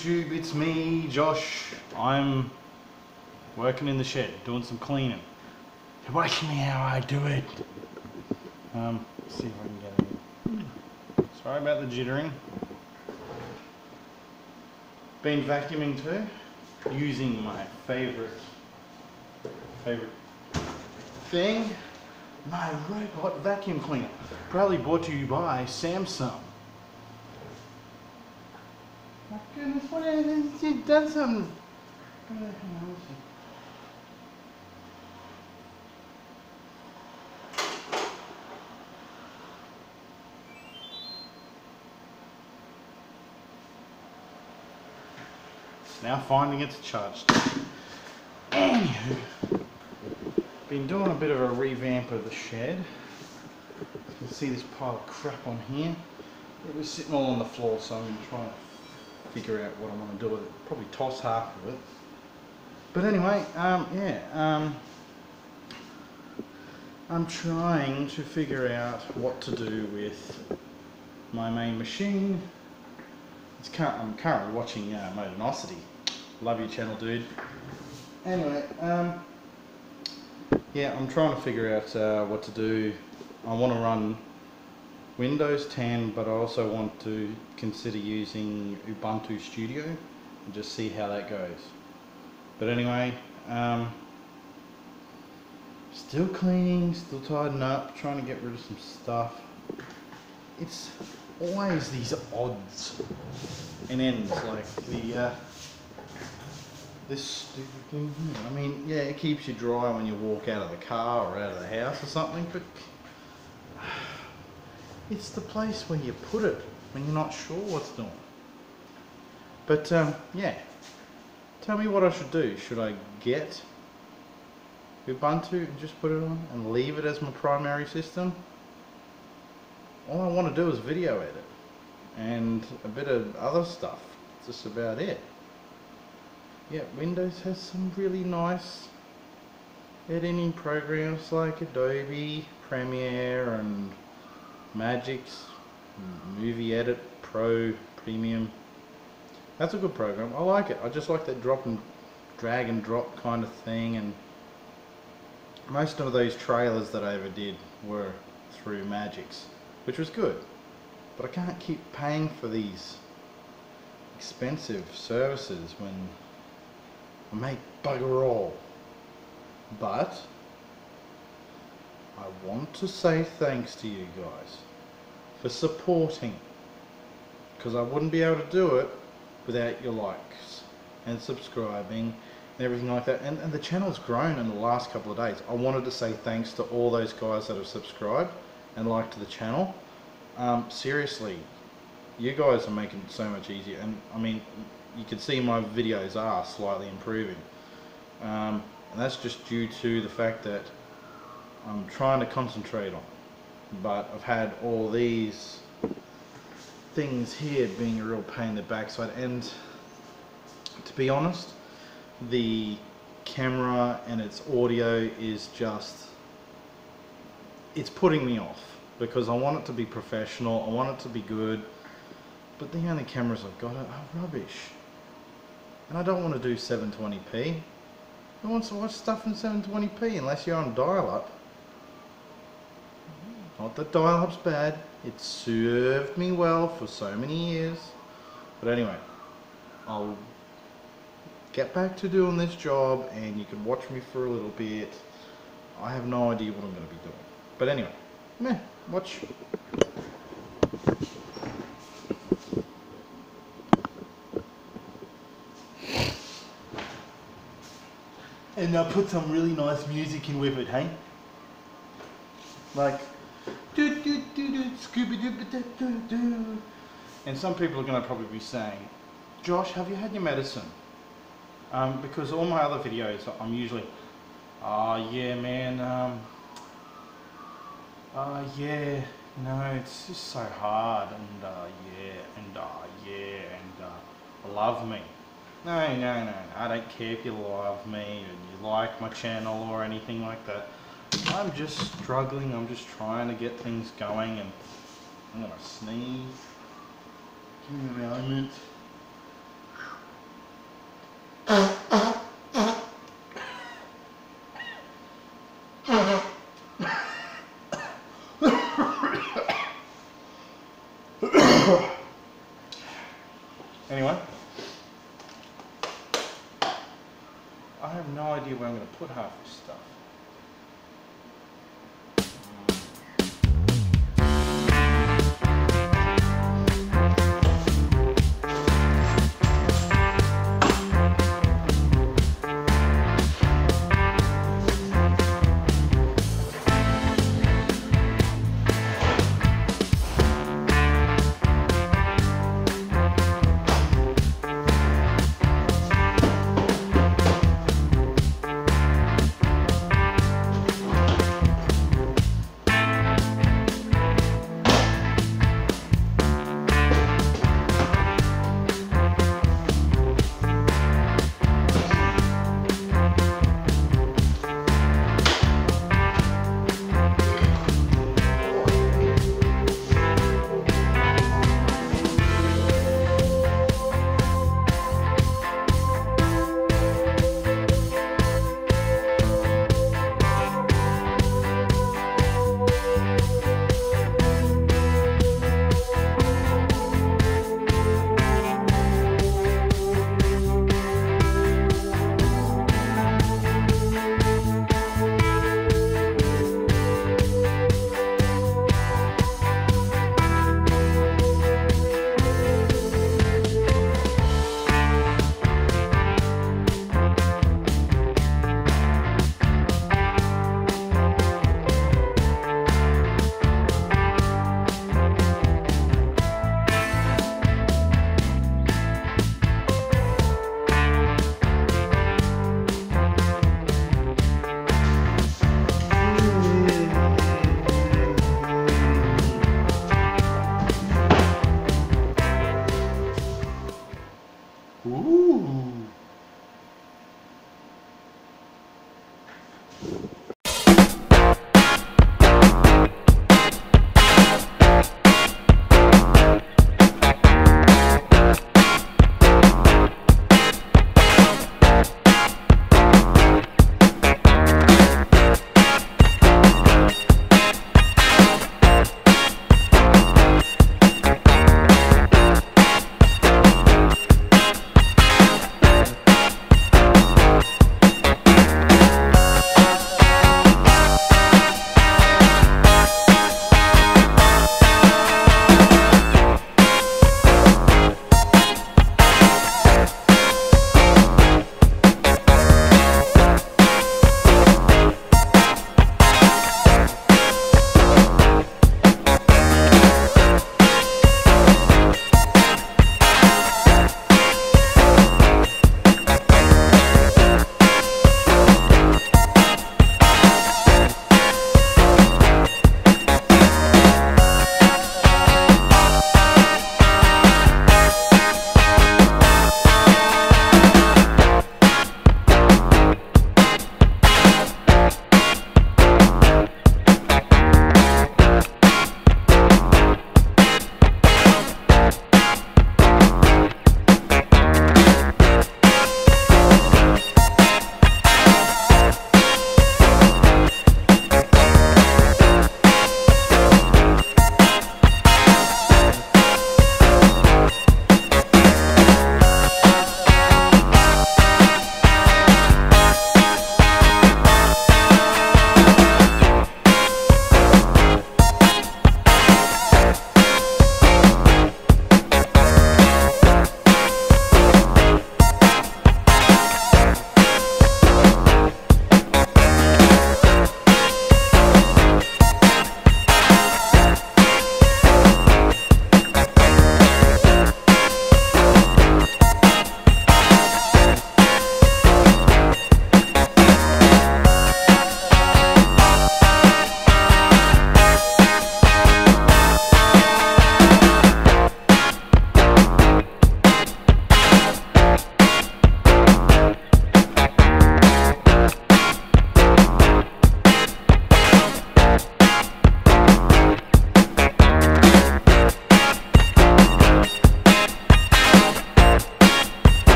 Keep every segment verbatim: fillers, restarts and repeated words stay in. YouTube, it's me, Josh. I'm working in the shed, doing some cleaning. You're watching me how I do it. Um, let's see if I can get it. Sorry about the jittering. Been vacuuming too, using my favorite, favorite thing, my robot vacuum cleaner. Proudly brought to you by Samsung. My goodness, what has it done something? Now finding it's charged. Anywho, been doing a bit of a revamp of the shed. You can see this pile of crap on here. It was sitting all on the floor, so I'm trying to figure out what I want to do with it. Probably toss half of it. But anyway, um, yeah, um, I'm trying to figure out what to do with my main machine. It's current, I'm currently watching uh, Motonosity. Love your channel, dude. Anyway, um, yeah, I'm trying to figure out uh, what to do. I want to run Windows ten, but I also want to consider using Ubuntu Studio and just see how that goes. But anyway, um, still cleaning, still tidying up, trying to get rid of some stuff. It's always these odds and ends, like the uh, this stupid thing. I mean, yeah, it keeps you dry when you walk out of the car or out of the house or something, but it's the place where you put it when you're not sure what's doing. But um, yeah, tell me what I should do. Should I get Ubuntu and just put it on and leave it as my primary system? All I want to do is video edit and a bit of other stuff. Just about it. Yeah, Windows has some really nice editing programs like Adobe Premiere and Magix Movie Edit Pro Premium. That's a good program. I like it. I just like that drop and drag and drop kind of thing, and most of those trailers that I ever did were through Magix, which was good, but I can't keep paying for these expensive services when I make bugger all. But I want to say thanks to you guys for supporting, because I wouldn't be able to do it without your likes and subscribing and everything like that. And, and the channel's grown in the last couple of days. I wanted to say thanks to all those guys that have subscribed and liked the channel. Um, seriously, you guys are making it so much easier. And I mean, you can see my videos are slightly improving. Um, and that's just due to the fact that I'm trying to concentrate on, but I've had all these things here being a real pain in the backside. And to be honest, the camera and its audio is just, it's putting me off, because I want it to be professional, I want it to be good, but the only cameras I've got are, are rubbish, and I don't want to do seven twenty p. Who wants to watch stuff in seven twenty p unless you're on dial-up? Not that dial-up's bad, it served me well for so many years. But anyway, I'll get back to doing this job and you can watch me for a little bit. I have no idea what I'm going to be doing. But anyway, meh, watch. And I put some really nice music in with it, hey? Like do do do do Scooby Doo do do do. And some people are going to probably be saying, "Josh, have you had your medicine?" Um, because all my other videos, I'm usually, "Ah, oh, yeah, man. Um, ah, uh, yeah. No, it's just so hard. And uh, yeah, and uh, yeah, and uh, love me." No, no, no, I don't care if you love me and you like my channel or anything like that. I'm just struggling, I'm just trying to get things going, and I'm going to sneeze. Give me a moment. Anyone? I have no idea where I'm going to put half this stuff.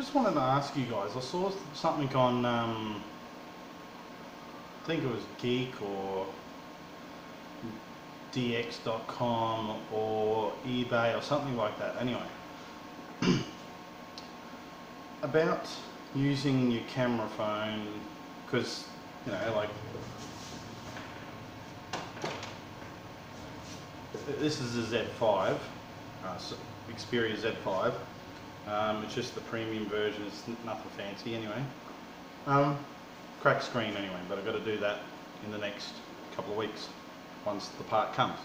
just wanted to ask you guys, I saw something on, um, I think it was Geek or D X dot com or eBay or something like that, anyway, about using your camera phone, because, you know, like, this is a Z five, uh, so Xperia Z five, um, it's just the premium version, it's nothing fancy anyway. Um, crack screen anyway, but I've got to do that in the next couple of weeks, once the part comes.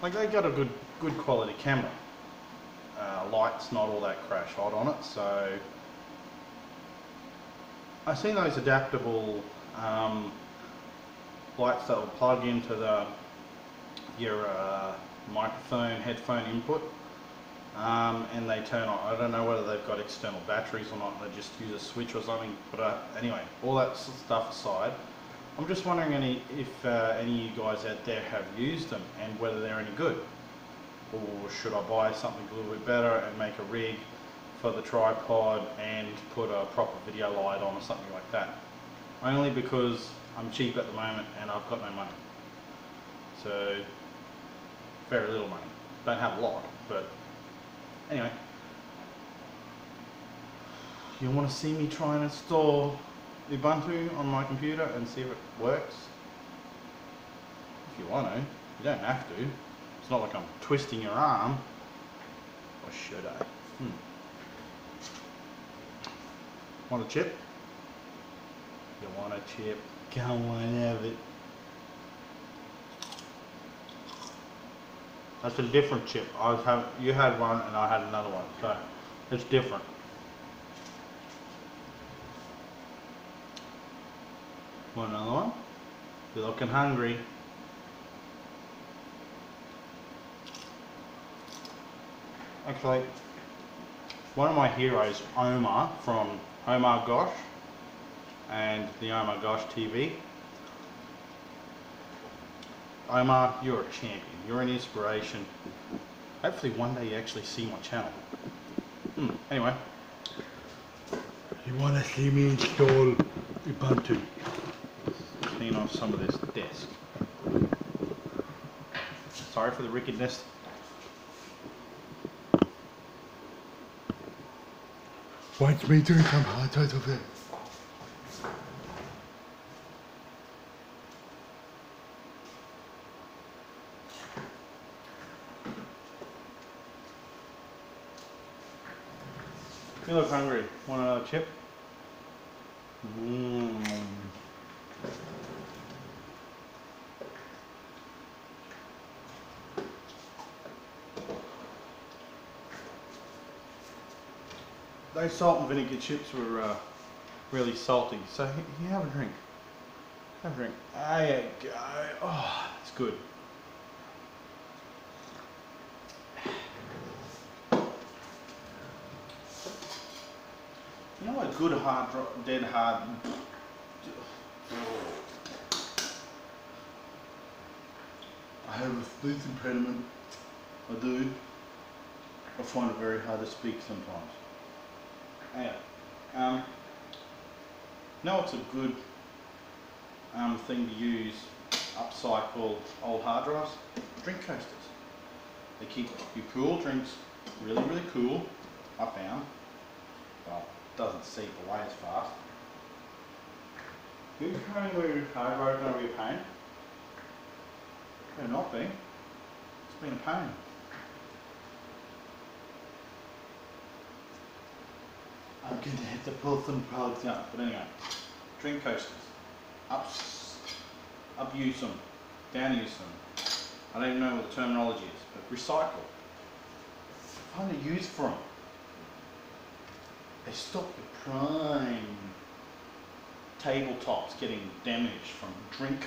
Like, they got a good, good quality camera. Uh, light's not all that crash hot on it, so I've seen those adaptable um, lights that will plug into the your uh, microphone, headphone input, um, and they turn on. I don't know whether they've got external batteries or not, they just use a switch or something, but uh, anyway, all that stuff aside, I'm just wondering any, if uh, any of you guys out there have used them and whether they're any good, or should I buy something a little bit better and make a rig for the tripod and put a proper video light on or something like that, only because I'm cheap at the moment and I've got no money. So, very little money. Don't have a lot, but anyway. You want to see me try and install Ubuntu on my computer and see if it works? If you want to. You don't have to. It's not like I'm twisting your arm. Or should I? Hmm. Want a chip? You want a chip? Come on, have it. That's a different chip. I was have you had one and I had another one, so it's different. Want another one? You're looking hungry. Actually, one of my heroes, Omar from Omar Gosh and the Omar Gosh T V. Omar, you're a champion. You're an inspiration. Hopefully one day you actually see my channel. Hmm, anyway. You want to see me install Ubuntu? Clean off some of this desk. Sorry for the wickedness. Watch me do some hard types of it. You look hungry. Want another chip? Mmm. Those salt and vinegar chips were uh, really salty, so you have a drink. Have a drink. There you go. Oh, it's good. You know, a good hard, dead hard. I have a speech impediment. I do. I find it very hard to speak sometimes. Anyway, um, no, it's a good um, thing to use. Upcycle old hard drives, drink coasters. They keep your cool drinks really, really cool. I found. Well, doesn't seep away as fast. Who's coming with your hard drive going to be a pain? Better not be. It's been a pain. I'm going to have to pull some plugs out, but anyway. Drink coasters. Up, up use them. Down use them. I don't even know what the terminology is, but recycle. Find a use for them. They stop the prime tabletops getting damaged from drink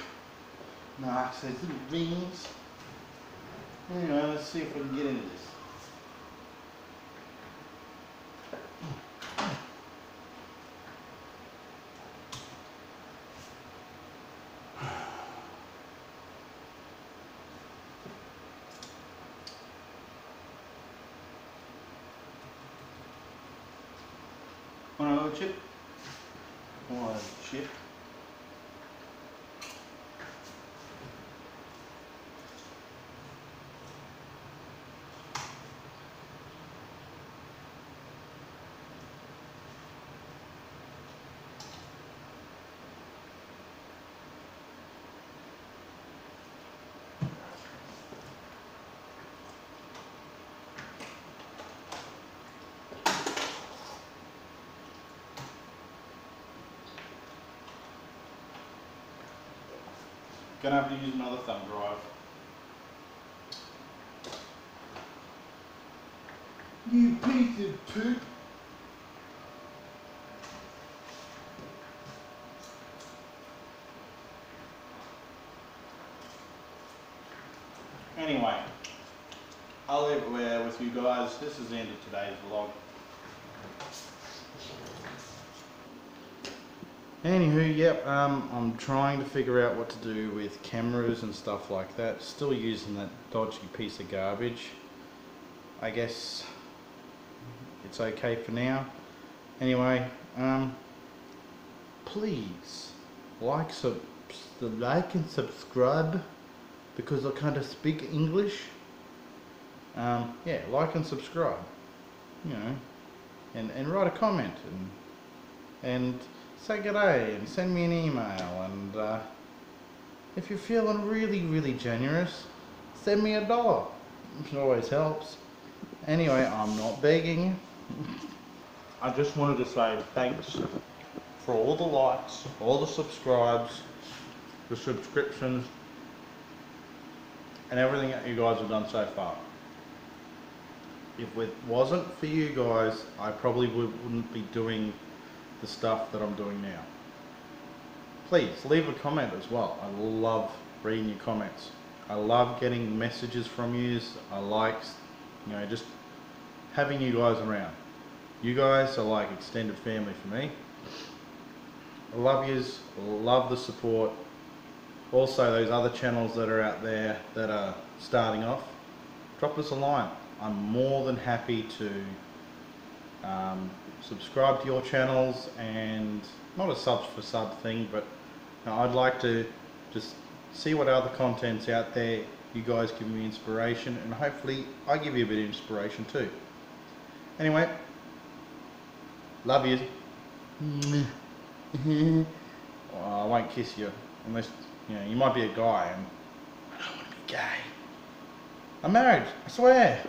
marks, those little rings. Anyway, let's see if we can get into this. Download chip. One chip. Gonna have to use another thumb drive. You piece of poop! Anyway, I'll leave it there with you guys. This is the end of today's vlog. Anywho, yep, um, I'm trying to figure out what to do with cameras and stuff like that. Still using that dodgy piece of garbage. I guess it's okay for now. Anyway, um, please like, sub, like and subscribe, because I kind of speak English. Um, yeah, like and subscribe, you know, and, and write a comment and and say g'day and send me an email, and uh, if you're feeling really really generous, send me a dollar. It always helps. Anyway, I'm not begging. I just wanted to say thanks for all the likes, all the subscribes, the subscriptions, and everything that you guys have done so far. If it wasn't for you guys, I probably wouldn't be doing the stuff that I'm doing now. Please leave a comment as well. I love reading your comments. I love getting messages from yous. I like, you know, just having you guys around. You guys are like extended family for me. I love yous. Love the support. Also those other channels that are out there that are starting off, drop us a line. I'm more than happy to um, subscribe to your channels, and not a sub for sub thing, but you know, I'd like to just see what other content's out there. You guys give me inspiration, and hopefully I give you a bit of inspiration too. Anyway, love you. Well, I won't kiss you unless, you know, you might be a guy and I don't want to be gay. I'm married, I swear.